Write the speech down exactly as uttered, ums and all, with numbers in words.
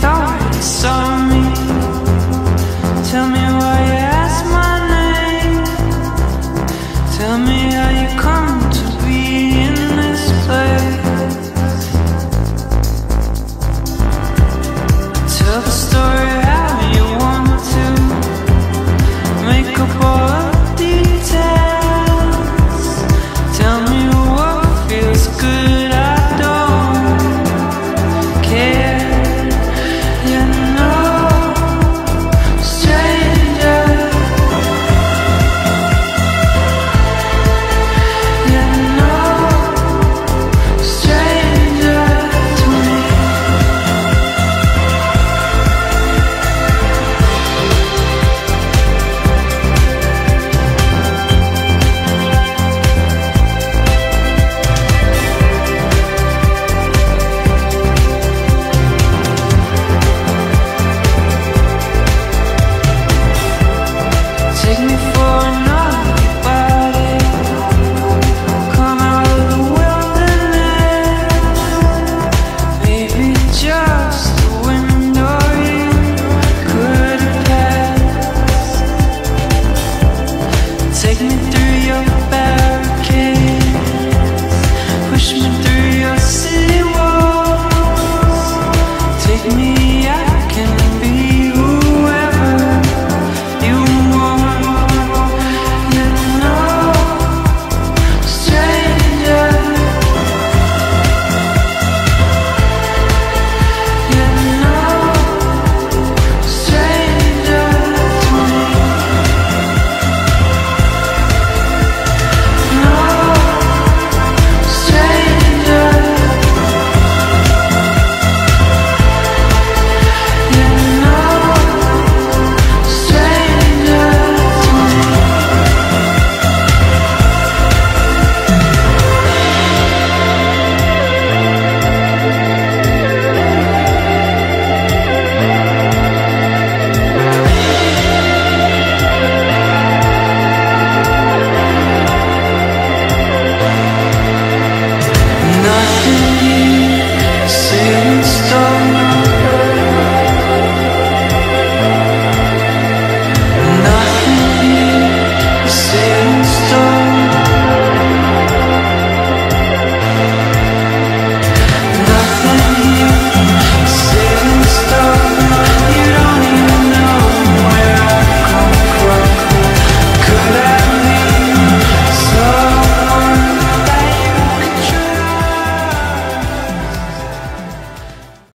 thoughts on me. Tell me